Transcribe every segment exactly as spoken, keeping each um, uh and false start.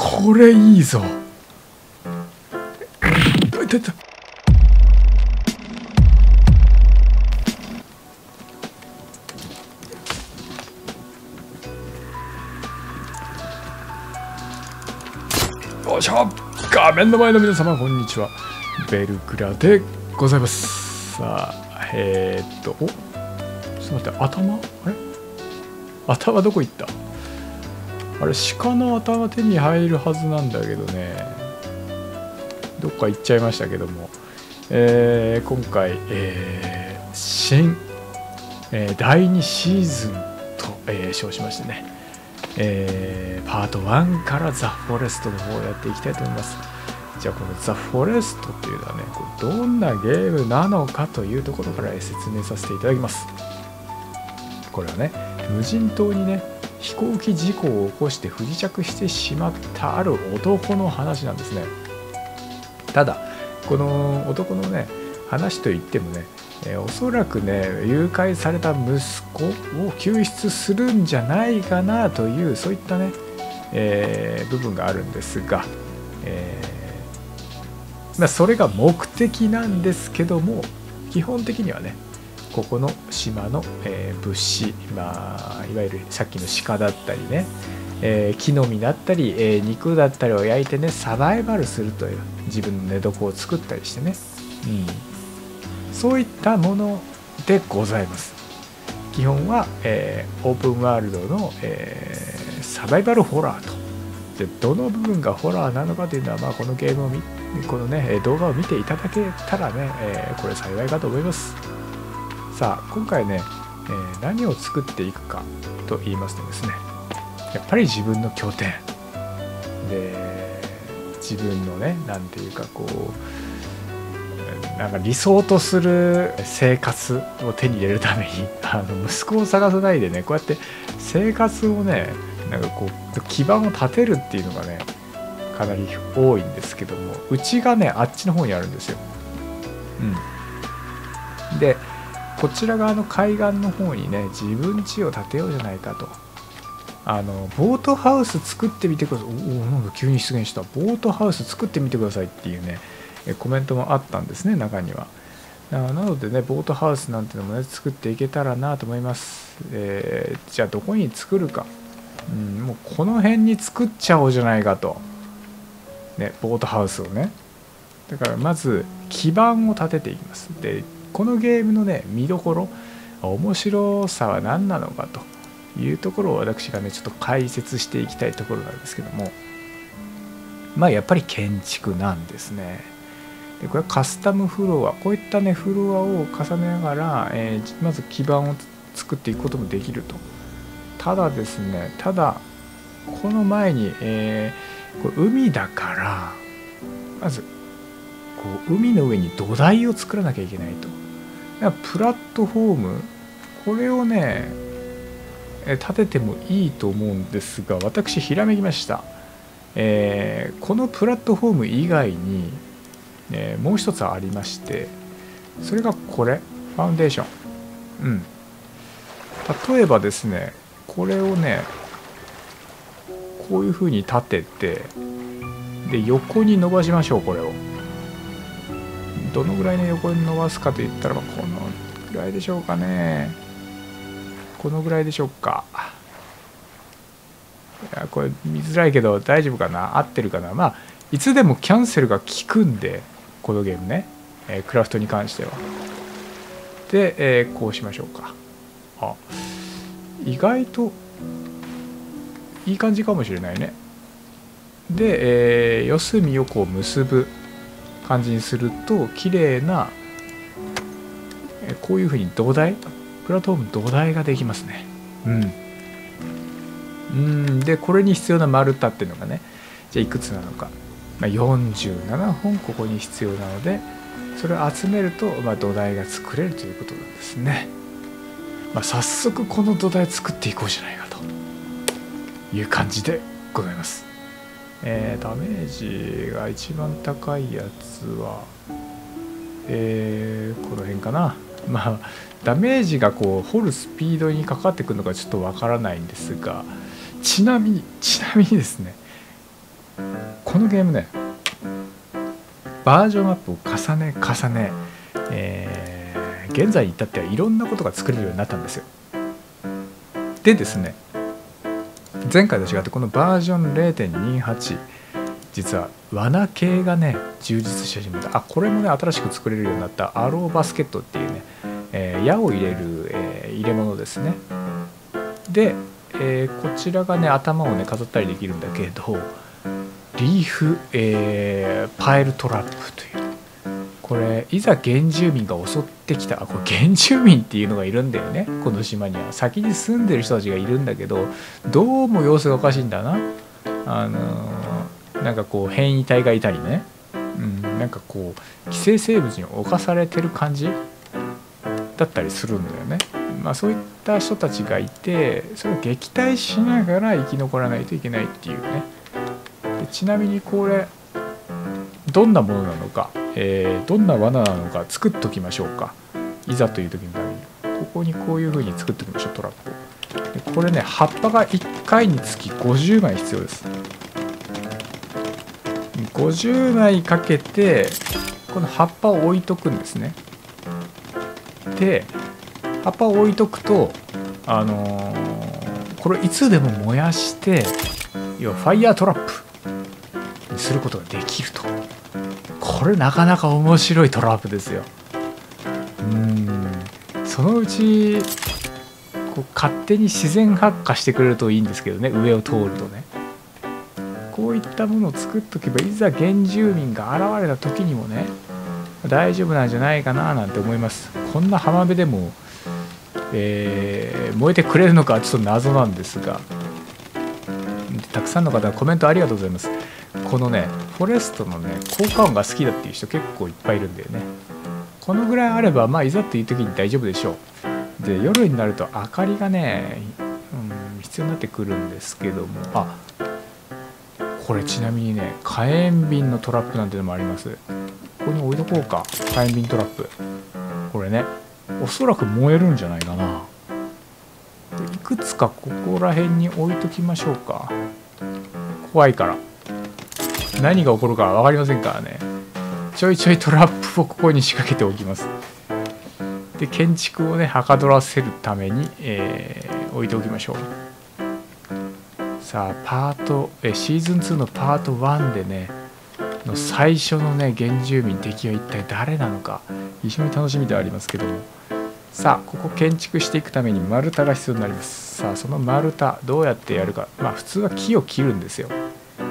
これいいぞ。あ、いたいた。よいしょ。画面の前の皆様こんにちは、ベルクラでございます。さあ、えー、っとおちょっと待って、頭あれ頭どこ行った？あれ、鹿の頭手に入るはずなんだけどね、どっか行っちゃいましたけども、えー、今回、えー、新、えー、だいにシーズンと、えー、称しましてね、えー、パートワンからザ・フォレストの方をやっていきたいと思います。じゃあこのザ・フォレストっていうのはね、これどんなゲームなのかというところから説明させていただきます。これはね、無人島にね、飛行機事故を起こして不時着してしまったある男の話なんですね。ただこの男のね、話といってもね、えー、おそらくね、誘拐された息子を救出するんじゃないかなという、そういったね、えー、部分があるんですが、えーまあ、それが目的なんですけども、基本的にはね、ここの島の、えー、物資、まあ、いわゆるさっきの鹿だったりね、えー、木の実だったり、えー、肉だったりを焼いてね、サバイバルするという、自分の寝床を作ったりしてね、うん、そういったものでございます。基本は、えー、オープンワールドの、えー、サバイバルホラーと。で、どの部分がホラーなのかというのは、まあ、このゲームを見この、ね、動画を見ていただけたらね、えー、これ幸いかと思います。さあ今回ね、えー、何を作っていくかと言いますとですね、やっぱり自分の拠点で、自分のね、何ていうか、こうなんか理想とする生活を手に入れるために、あの息子を探さないでね、こうやって生活をね、なんかこう基盤を立てるっていうのがね、かなり多いんですけども、うちがね、あっちの方にあるんですよ。うん、でこちら側の海岸の方にね、自分家を建てようじゃないかと。あのボートハウス作ってみてください。おお、なんか急に出現した。ボートハウス作ってみてくださいっていうね、コメントもあったんですね、中には。なのでね、ボートハウスなんてのもね、作っていけたらなと思います。えー、じゃあどこに作るか、うん、もうこの辺に作っちゃおうじゃないかと、ね、ボートハウスをね。だからまず基盤を立てていきます。でこのゲームのね、見どころ、面白さは何なのかというところを、私がねちょっと解説していきたいところなんですけども、まあやっぱり建築なんですね。でこれはカスタムフロア、こういったねフロアを重ねながら、えー、まず基盤を作っていくこともできると。ただですね、ただこの前に、えー、これ海だから、まずこう海の上に土台を作らなきゃいけないと。だからプラットフォーム、これをね立ててもいいと思うんですが、私ひらめきました。えー、このプラットフォーム以外にえー、もう一つありまして、それがこれ、ファウンデーション。うん、例えばですね、これをねこういうふうに立てて、で横に伸ばしましょう。これをどのぐらいの横に伸ばすかといったら、このぐらいでしょうかね。このぐらいでしょうか。いや、これ見づらいけど大丈夫かな、合ってるかな。まあいつでもキャンセルが効くんで、このゲームね、えー、クラフトに関しては。で、えー、こうしましょうか。あ、意外といい感じかもしれないね。で、えー、四隅をこう結ぶ感じにすると、綺麗な、えー、こういうふうに土台、プラットフォーム土台ができますね。うん。うん、で、これに必要な丸太っていうのがね、じゃあいくつなのか。まあ、よんじゅうななほんここに必要なので、それを集めると、まあ、土台が作れるということなんですね。まあ、早速この土台作っていこうじゃないかという感じでございます。えー、ダメージが一番高いやつは、えー、この辺かな。まあダメージがこう掘るスピードにかかってくるのかちょっとわからないんですが、ちなみにちなみにですね、このゲームね、バージョンアップを重ね重ね、えー、現在に至ってはいろんなことが作れるようになったんですよ。でですね、前回と違ってこのバージョン ゼロ点にじゅうはち、実は罠系がね充実し始めた。あ、これもね新しく作れるようになったアローバスケットっていうね、えー、矢を入れる、えー、入れ物ですね。で、えー、こちらがね頭をね飾ったりできるんだけど、リーフ、えー、パイルトラップという、これいざ原住民が襲ってきた、あ、これ原住民っていうのがいるんだよね、この島には先に住んでる人たちがいるんだけど、どうも様子がおかしいんだな。あのー、なんかこう変異体がいたりね、うん、なんかこう寄生生物に侵されてる感じだったりするんだよね。まあ、そういった人たちがいて、それを撃退しながら生き残らないといけないっていうね。でちなみにこれどんなものなのか、えー、どんな罠なのか作っときましょうか、いざという時のために。ここにこういう風に作っておきましょう、トラップを。でこれね、葉っぱがいっかいにつきごじゅうまい必要です。ごじゅうまいかけてこの葉っぱを置いとくんですね。で葉っぱを置いとくと、あのー、これいつでも燃やして、要はファイヤートラップにすることができると。これなかなか面白いトラップですよ。うーん、そのうちこう勝手に自然発火してくれるといいんですけどね、上を通るとね。こういったものを作っとけば、いざ原住民が現れた時にもね大丈夫なんじゃないかななんて思います。こんな浜辺でも、えー、燃えてくれるのかはちょっと謎なんですが、たくさんの方コメントありがとうございます。このねフォレストのね効果音が好きだっていう人結構いっぱいいるんだよね。このぐらいあれば、まあいざっていう時に大丈夫でしょう。で夜になると明かりがね、うん、必要になってくるんですけども、あ、これちなみにね火炎瓶のトラップなんてのもあります。ここに置いとこうか、火炎瓶トラップ。これねおそらく燃えるんじゃないかな。でいくつかここら辺に置いときましょうか、怖いから。何が起こるか分かりませんからね。ちょいちょいトラップをここに仕掛けておきます。で建築をねはかどらせるために、えー、置いておきましょう。さあパートえシーズンツーのパートワンでねの最初のね原住民、敵は一体誰なのか非常に楽しみではありますけども、さあここ建築していくために丸太が必要になります。さあその丸太どうやってやるか、まあ普通は木を切るんですよ。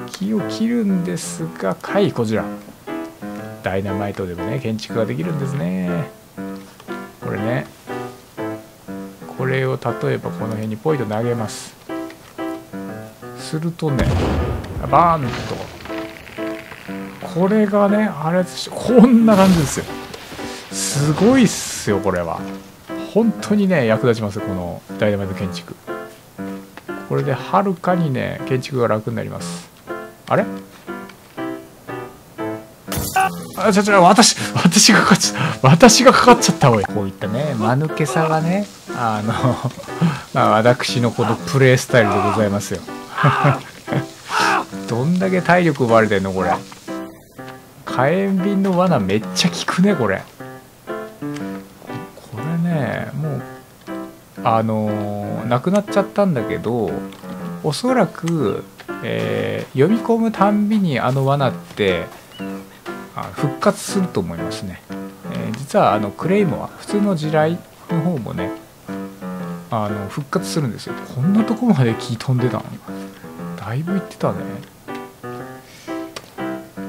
木を切るんですが、はい、こちらダイナマイトでもね建築ができるんですね。これね、これを例えばこの辺にポイと投げます。するとねバーンと、これがね破裂してこんな感じですよ。すごいっすよ。これは本当にね役立ちます、このダイナマイト建築。これではるかにね建築が楽になります。あれ、あ、ちょちょ、私私がかかっちゃった私がかかっちゃったおい。こういったね間抜けさがね、あのまあ私のこのプレイスタイルでございますよどんだけ体力奪われてんのこれ。火炎瓶の罠めっちゃ効くねこれ。これねもうあのー、なくなっちゃったんだけど、おそらく、えー、読み込むたんびにあの罠って復活すると思いますね。えー、実はあのクレイモア、普通の地雷の方もねあの復活するんですよ。こんなとこまで木飛んでたの、だいぶいってたね。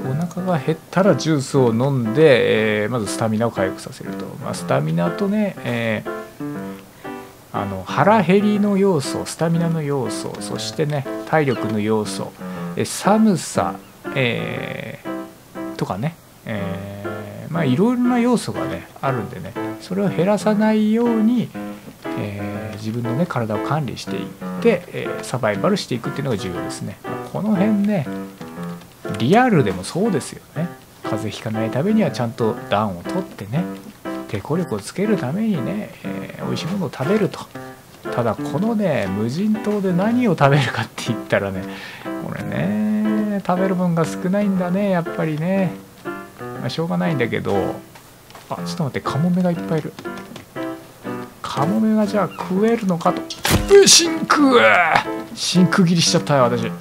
お腹が減ったらジュースを飲んで、えー、まずスタミナを回復させると、まあ、スタミナとね、えー、あの腹減りの要素、スタミナの要素、そしてね体力の要素、え寒さ、えー、とかね、えー、まあいろいろな要素がねあるんでね、それを減らさないように、えー、自分のね体を管理していって、えー、サバイバルしていくっていうのが重要ですね。この辺ねリアルでもそうですよね。風邪ひかないためにはちゃんと暖をとってね、抵抗力をつけるためにね、えー、美味しいものを食べると。ただこのね無人島で何を食べるかって言ったらね、これね食べる分が少ないんだね、やっぱりね。まあ、しょうがないんだけど。あ、ちょっと待って、カモメがいっぱいいる。カモメがじゃあ食えるのかと。うっ、真空真空切りしちゃったよ、私。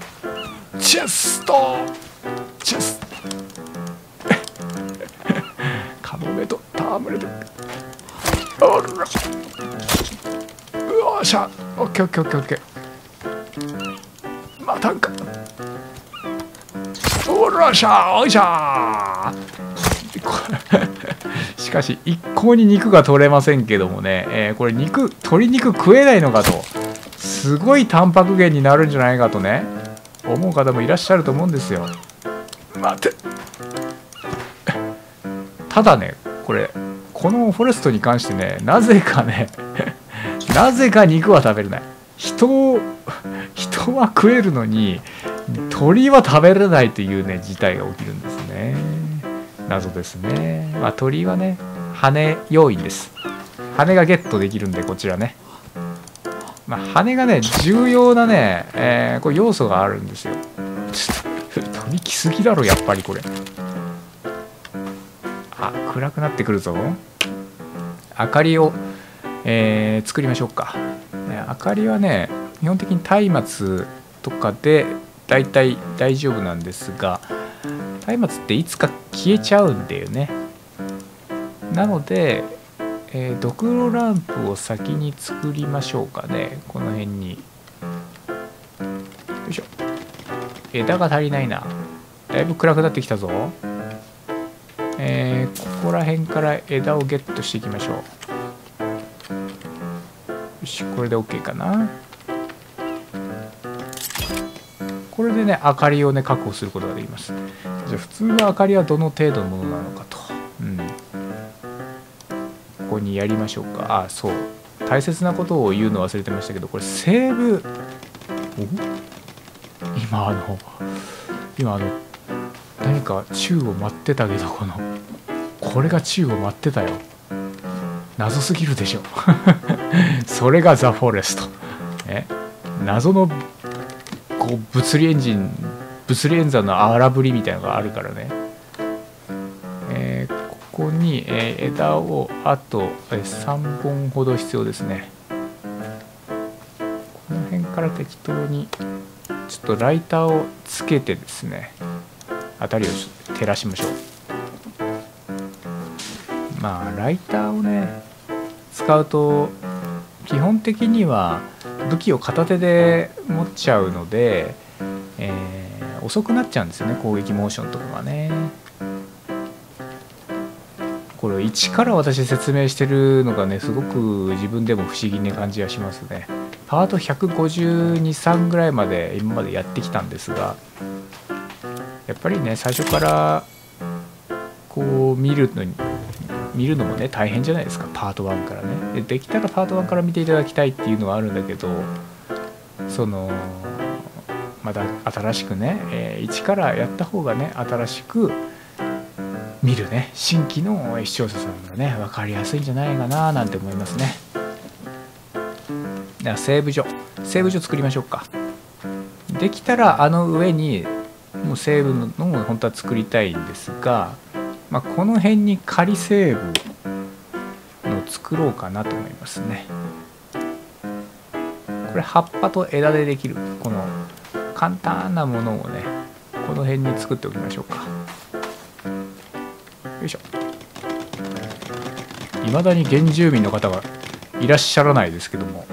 チェストチェストカモメと戯れて。あら。よっしゃ。オッケーオッケーオッケーオッケー。またんか。おらしゃおいしゃしかし一向に肉が取れませんけどもね、えー、これ肉鶏肉食えないのかと、すごいタンパク源になるんじゃないかとね思う方もいらっしゃると思うんですよ。待てただね、これこのフォレストに関してね、なぜかねなぜか肉は食べれない。人を人は食えるのに鳥は食べれないというね事態が起きるんですね。謎ですね。まあ鳥はね羽要因です。羽がゲットできるんでこちらね、まあ、羽がね重要なね、えー、これ要素があるんですよ。ちょっと飛びきすぎだろやっぱりこれ。あ、暗くなってくるぞ。明かりを、えー、作りましょうか、ね、明かりはね基本的に松明とかで大体大丈夫なんですが、松明っていつか消えちゃうんだよね。なので、えー、ドクロランプを先に作りましょうかね。この辺に。よいしょ。枝が足りないな。だいぶ暗くなってきたぞ。えー、ここら辺から枝をゲットしていきましょう。よし、これで OK かな。これでね、明かりをね、確保することができます。じゃあ、普通の明かりはどの程度のものなのかと。うん。ここにやりましょうか。ああ、そう。大切なことを言うの忘れてましたけど、これ、セーブ。今、あの、今、あの、何か宙を待ってたけど、この、これが宙を待ってたよ。謎すぎるでしょ。それがザ・フォレスト。え、謎の、こう物理エンジン物理演算の荒ぶりみたいなのがあるからね、えー、ここに、えー、枝をあと、えー、さんぼんほど必要ですね。この辺から適当にちょっとライターをつけてですね、辺りを照らしましょう。まあライターをね使うと基本的には武器を片手で持っちゃうので、えー、遅くなっちゃうんですよね、攻撃モーションとかがね。これ一から私説明してるのがねすごく自分でも不思議な感じがしますね。パートひゃくごじゅうに、さんぐらいまで今までやってきたんですが、やっぱりね最初からこう見るのに見るのもね大変じゃないですか、パートワンからね。 で, できたらパートワンから見ていただきたいっていうのはあるんだけど、そのまた新しくね、えー、一からやった方がね新しく見るね新規の視聴者さんがね分かりやすいんじゃないかななんて思いますね。ではセーブ所セーブ所作りましょうか。できたらあの上にもうセーブののを本当は作りたいんですが、まあ、この辺に仮セーブを作ろうかなと思いますね。これ葉っぱと枝でできるこの簡単なものをねこの辺に作っておきましょうか。よいしょ。いまだに原住民の方がいらっしゃらないですけども、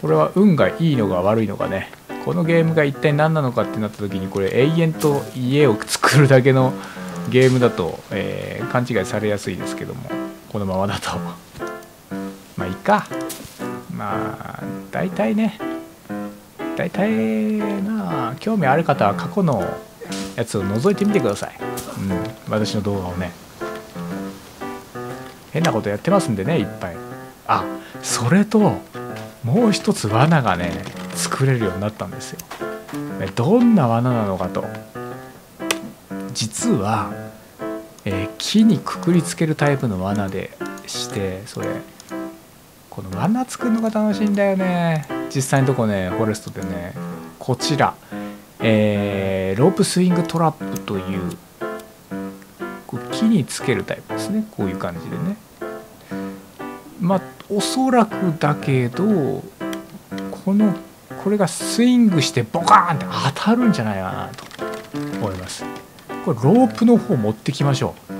これは運がいいのが悪いのかね、このゲームが一体何なのかってなった時にこれ永遠と家を作るだけのゲームだと、えー、勘違いされやすいですけども、このままだとまあいいか。まあ大体ね大体なあ、興味ある方は過去のやつを覗いてみてください、うん、私の動画をね。変なことやってますんでね、いっぱい。あ、それともう一つ罠がね作れるようになったんですよ。どんな罠なのかと。実は、えー、木にくくりつけるタイプの罠でして、それこの罠作るのが楽しいんだよね実際のとこねフォレストでね。こちら、ええー、ロープスイングトラップという、こう木につけるタイプですね。こういう感じでね。まあおそらくだけど、このこれがスイングしてボカーンって当たるんじゃないかなと思います。これロープの方持ってきましょう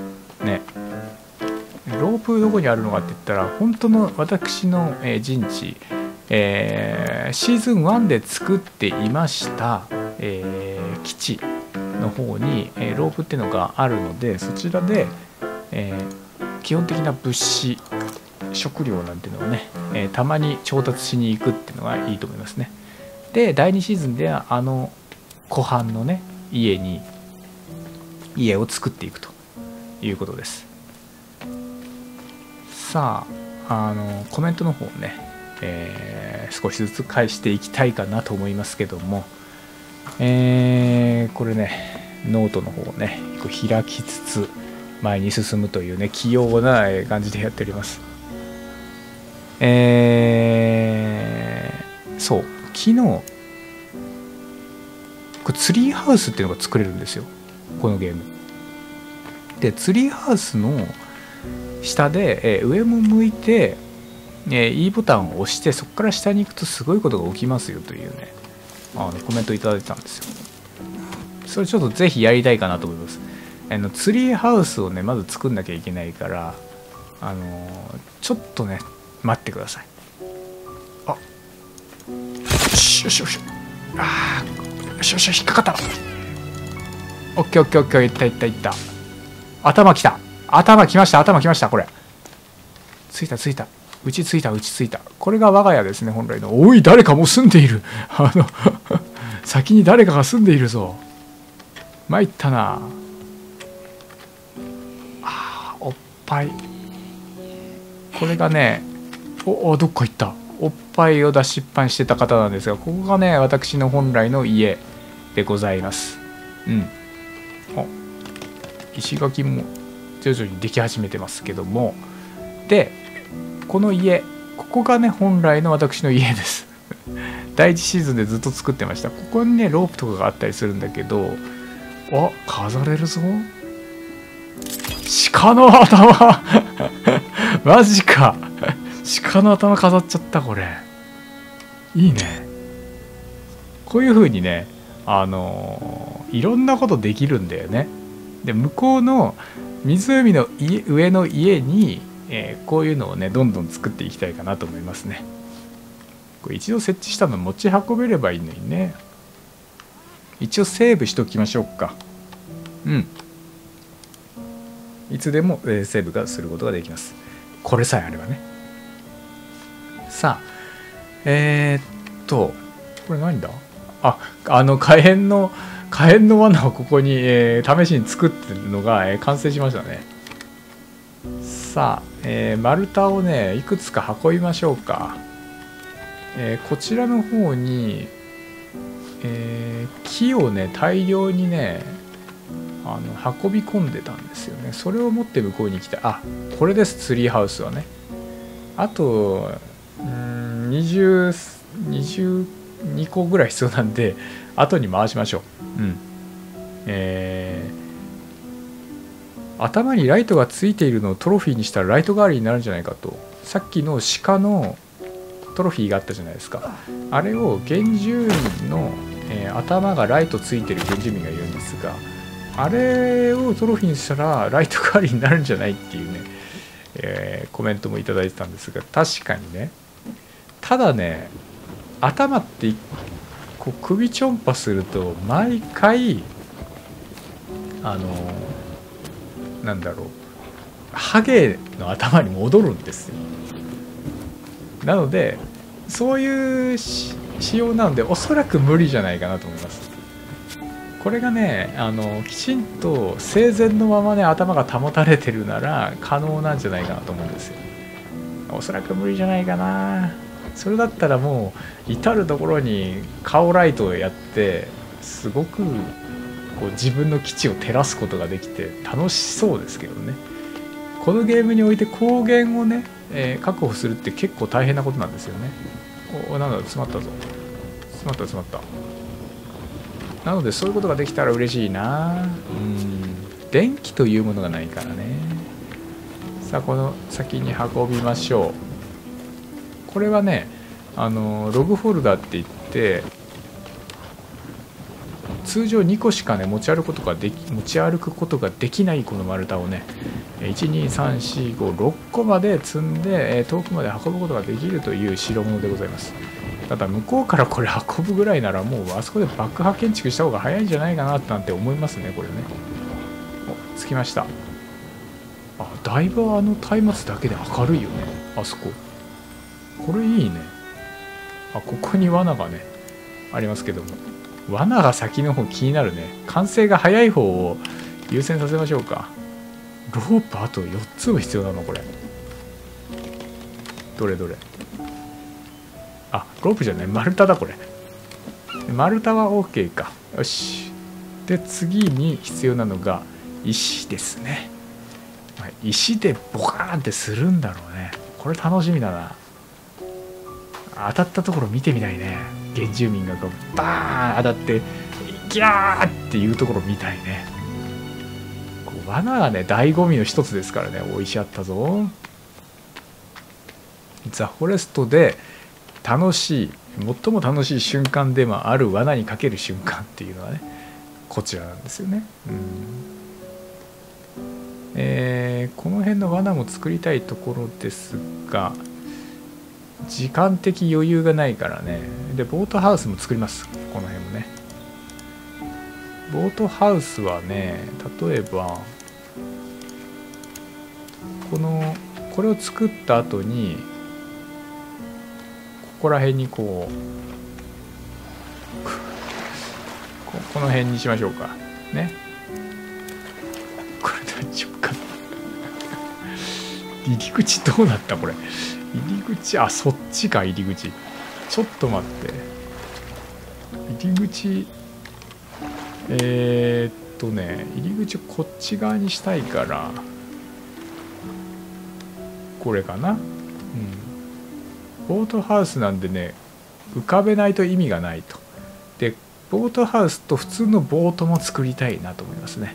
ね。ロープどこにあるのかって言ったら、本当の私の陣地、えー、シーズンワンで作っていました、えー、基地の方にロープっていうのがあるので、そちらで、えー、基本的な物資、食料なんていうのをね、えー、たまに調達しに行くっていうのがいいと思いますね。で、だいにシーズンではあの湖畔のね、家に家を作っていくということです。さあ、あのコメントの方をね、えー、少しずつ返していきたいかなと思いますけども、えー、これね、ノートの方をねこう開きつつ前に進むというね、器用な感じでやっております。えー、そう、昨日これツリーハウスっていうのが作れるんですよ、このゲームで。ツリーハウスの下で、えー、上も向いて、えー、E ボタンを押して、そこから下に行くとすごいことが起きますよというね、あのコメントいただいたんですよ。それちょっとぜひやりたいかなと思います。あのツリーハウスをね、まず作んなきゃいけないから、あのー、ちょっとね待ってください。あっ、よしよしよし、あー、よしよし、引っかかった。オッケーオッケーオッケー、いったいったいった。頭きた、頭きました、頭きました。これついたついた、打ちついた打ちついた。これが我が家ですね、本来の。おい、誰かもう住んでいるあの先に誰かが住んでいるぞ。参ったなあ。おっぱい、これがね、おお、どっか行った。おっぱいを出しっぱにしてた方なんですが、ここがね私の本来の家でございます。うん、あ、石垣も徐々にでき始めてますけども、でこの家、ここがね本来の私の家ですだいいちシーズンでずっと作ってました。ここにねロープとかがあったりするんだけど、あ、飾れるぞ。鹿の頭マジか鹿の頭飾っちゃった。これいいね。こういう風にね、あのー、いろんなことできるんだよね。で、向こうの湖の家上の家に、えー、こういうのをねどんどん作っていきたいかなと思いますね。これ一度設置したの持ち運べればいいのにね。一応セーブしておきましょうか。うん、いつでも、えー、セーブがすることができます。これさえあればね。さあ、えー、っとこれ何だ。あ、あの火炎の火炎の罠をここに、えー、試しに作ってるのが、えー、完成しましたね。さあ、えー、丸太をねいくつか運びましょうか。えー、こちらの方に、えー、木をね大量にねあの運び込んでたんですよね。それを持って向こうに来た。あ、これです、ツリーハウスはね。あとうんにじゅうにこぐらい必要なんで、後に回しましょう。うん、えー、頭にライトがついているのをトロフィーにしたらライト代わりになるんじゃないかと。さっきの鹿のトロフィーがあったじゃないですか。あれを原住民の、えー、頭がライトついてる原住民がいるんですが、あれをトロフィーにしたらライト代わりになるんじゃないっていうね、えー、コメントもいただいてたんですが、確かにね。ただね、頭ってこう首ちょんぱすると毎回あのー、なんだろう、ハゲの頭に戻るんですよ。なのでそういう仕様なので、おそらく無理じゃないかなと思います。これがねあのきちんと生前のままね頭が保たれてるなら可能なんじゃないかなと思うんですよ。おそらく無理じゃないかな。それだったらもう至る所に顔ライトをやって、すごくこう自分の基地を照らすことができて楽しそうですけどね。このゲームにおいて光源をね、えー、確保するって結構大変なことなんですよね。お、なんだ、詰まったぞ。詰まった詰まった。なのでそういうことができたら嬉しいな。うん、電気というものがないからね。さあこの先に運びましょう。これはね、あのログフォルダっていって通常にこしかね持ち歩くことができ持ち歩くことができないこの丸太をねいちにさんしごろっこまで積んで遠くまで運ぶことができるという代物でございます。ただ向こうからこれ運ぶぐらいならもうあそこで爆破建築した方が早いんじゃないかななんて思いますねこれね。お、着きました。あ、だいぶあの松明だけで明るいよねあそこ。これいいね。あ、ここに罠がねありますけども、罠が先の方気になるね。完成が早い方を優先させましょうか。ロープあとよっつも必要なのこれ。どれどれ。あ、ロープじゃない丸太だこれ。丸太は OK か。よし。で次に必要なのが石ですね。石でボカーンってするんだろうね。これ楽しみだな。当たったところ見てみたいね。原住民がバーン当たってギャーっていうところ見たいね。こう罠がね醍醐味の一つですからね。おいしあったぞ。ザ・フォレストで楽しい最も楽しい瞬間でもある罠にかける瞬間っていうのはねこちらなんですよね。うんえー、この辺の罠も作りたいところですが時間的余裕がないからね。でボートハウスも作ります。この辺もねボートハウスはね例えばこのこれを作った後にここら辺にこう こ, この辺にしましょうかね。これ大丈夫かな入り口どうなったこれ入り口、あ、そっちか入り口。ちょっと待って入り口えー、っとね入り口をこっち側にしたいからこれかな。うんボートハウスなんでね浮かべないと意味がないと。でボートハウスと普通のボートも作りたいなと思いますね。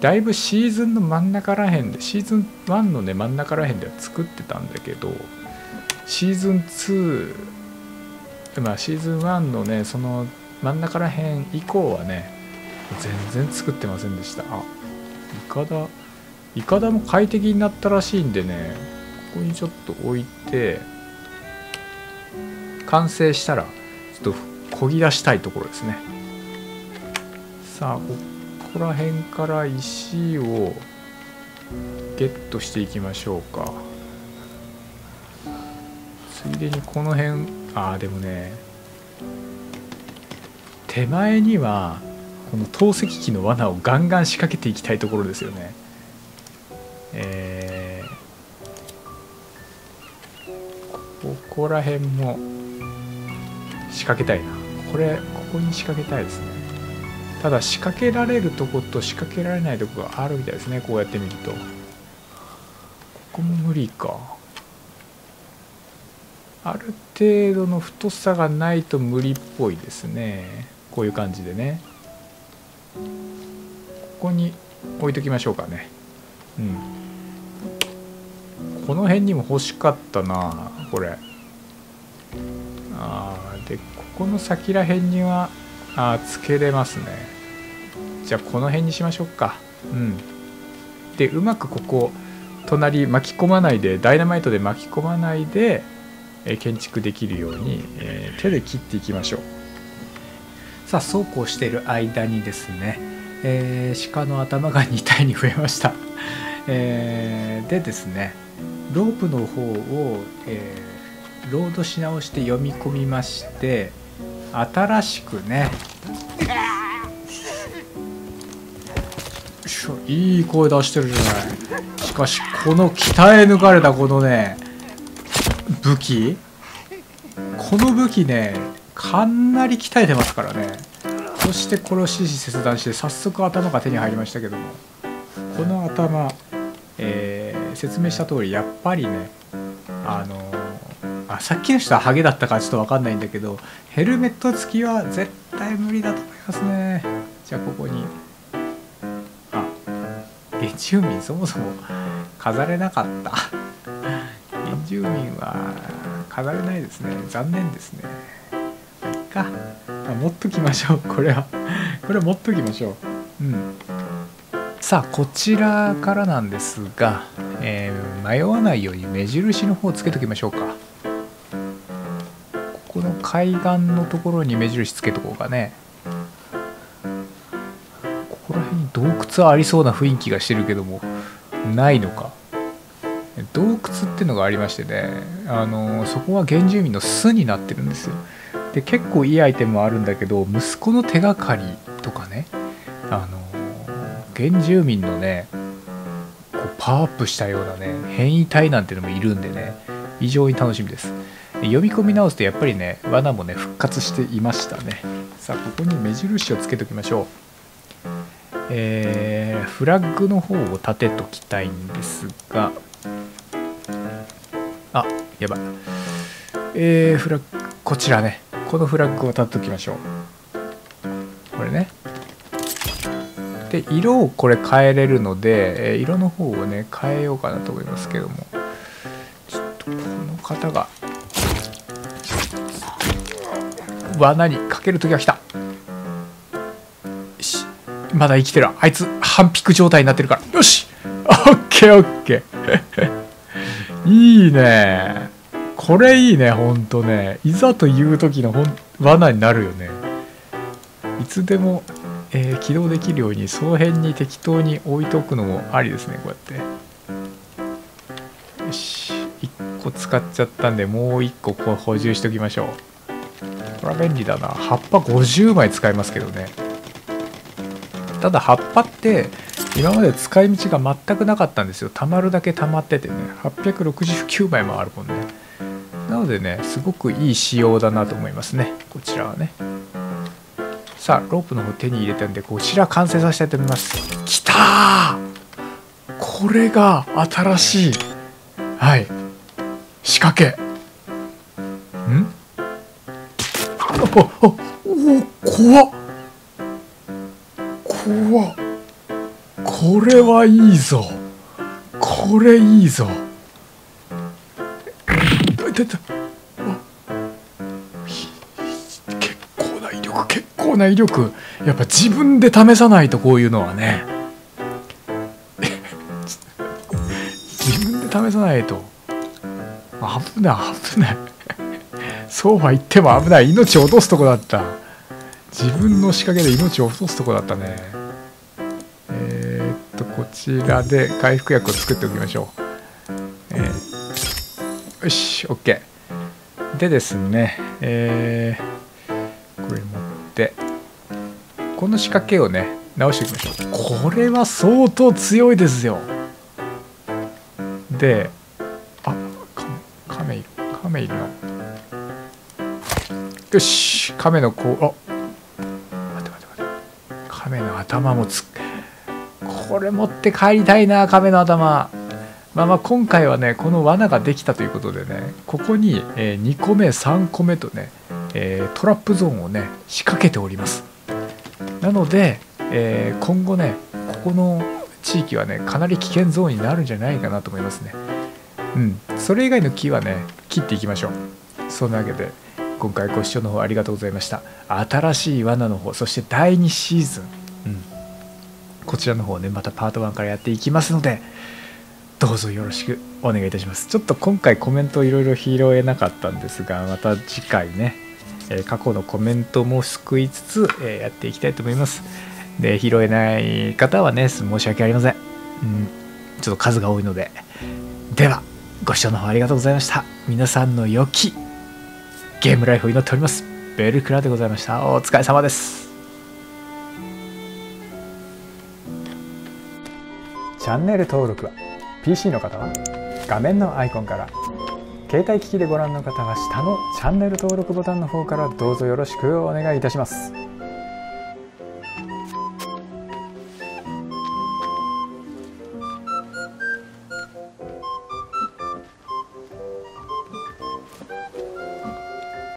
だいぶシーズンの真ん中らへんでシーズンワンのね真ん中らへんでは作ってたんだけどシーズンツーまあシーズンワンのねその真ん中らへん以降はね全然作ってませんでした。あイカダイカダも快適になったらしいんでねここにちょっと置いて完成したらちょっとこぎ出したいところですね。さあここここら辺から石をゲットしていきましょうか。ついでにこの辺ああでもね手前にはこの投石機の罠をガンガン仕掛けていきたいところですよね。えー、ここら辺も仕掛けたいな。これここに仕掛けたいですね。ただ仕掛けられるとこと仕掛けられないとこがあるみたいですね。こうやって見るとここも無理か。ある程度の太さがないと無理っぽいですね。こういう感じでねここに置いときましょうかね。うんこの辺にも欲しかったなこれ。あでここの先らへんにはあつけれますね。じゃあこの辺にしましょうか。うんでうまくここ隣巻き込まないでダイナマイトで巻き込まないで、えー、建築できるように、えー、手で切っていきましょう。さあそうこうしている間にですね、えー、鹿の頭がにたいに増えましたえー、でですねロープの方を、えー、ロードし直して読み込みまして新しくねいい声出してるじゃない。しかしこの鍛え抜かれたこのね武器この武器ねかなり鍛えてますからね。そしてこれを死死切断して早速頭が手に入りましたけどもこの頭、えー、説明した通りやっぱりねあのさっきの人はハゲだったかちょっと分かんないんだけどヘルメット付きは絶対無理だと思いますね。じゃあここに、あ、原住民そもそも飾れなかった。原住民は飾れないですね。残念ですね。まあ、いっか、あ、持っときましょう。これはこれは持っときましょう。うん、さあこちらからなんですが、えー、迷わないように目印の方をつけときましょうか。ここの海岸のところに目印つけとこうかね。ここら辺に洞窟はありそうな雰囲気がしてるけどもないのか。洞窟っていうのがありましてね、あのそこは原住民の巣になってるんですよ。で結構いいアイテムあるんだけど、息子の手がかりとかね、あの原住民のねこうパワーアップしたようなね変異体なんてのもいるんでね、非常に楽しみです。で読み込み直すとやっぱりね罠もね復活していましたね。さあここに目印をつけときましょう。えー、フラッグの方を立てときたいんですが、あ、やばい、えー、フラッグこちらね、このフラッグを立てときましょう。これね。で色をこれ変えれるので、えー、色の方をね変えようかなと思いますけども、ちょっとこの方が罠にかける時が来た。よし、まだ生きてる。あいつ反復状態になってるから。よし、オッケーオッケー。いいねこれ、いいね。ほんとね、いざという時のほん罠になるよね。いつでもえー、起動できるようにその辺に適当に置いとくのもありですね。こうやってよし、いっこ使っちゃったんでもういっここう補充しておきましょう。これは便利だな。葉っぱごじゅうまい使えますけどね。ただ葉っぱって今まで使い道が全くなかったんですよ。たまるだけたまっててね、はっぴゃくろくじゅうきゅうまいもあるもんね。なのでねすごくいい仕様だなと思いますね。こちらはね。さあロープの方手に入れたんでこちら完成させたいと思います。きたー、これが新しい、はい、仕掛けん。おおお、怖っ怖っ、これはいいぞ、これいいぞ。いたいた、な威力、やっぱ自分で試さないとこういうのはね自分で試さないと危ない危ないそうは言っても危ない。命を落とすとこだった。自分の仕掛けで命を落とすとこだったね。えー、っとこちらで回復薬を作っておきましょう。えー、よし OK でですね、えー、これもでこの仕掛けをね直していきましょう。これは相当強いですよ。で、あ、カメいる、カメいるな。よし、カメのこう、あ、待って待って待って、カメの頭もつ、これ持って帰りたいな、カメの頭。まあまあ今回はねこの罠ができたということでね、ここに、えー、にこめさんこめとね、えー、トラップゾーンをね仕掛けております。なので、えー、今後ねここの地域はねかなり危険ゾーンになるんじゃないかなと思いますね。うん、それ以外の木はね切っていきましょう。そんなわけで今回ご視聴の方ありがとうございました。新しい罠の方、そしてだいにシーズン、うん、こちらの方ねまたパートワンからやっていきますのでどうぞよろしくお願いいたします。ちょっと今回コメントいろいろ拾えなかったんですが、また次回ね過去のコメントも救いつつやっていきたいと思います。で拾えない方はね申し訳ありません、うん、ちょっと数が多いので。ではご視聴の方ありがとうございました。皆さんの良きゲームライフを祈っております。ベルクラでございました。お疲れ様です。チャンネル登録は ピーシー の方は画面のアイコンから、携帯機器でご覧の方は下のチャンネル登録ボタンの方からどうぞよろしくお願いいたします。